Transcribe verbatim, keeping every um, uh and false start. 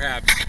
happy.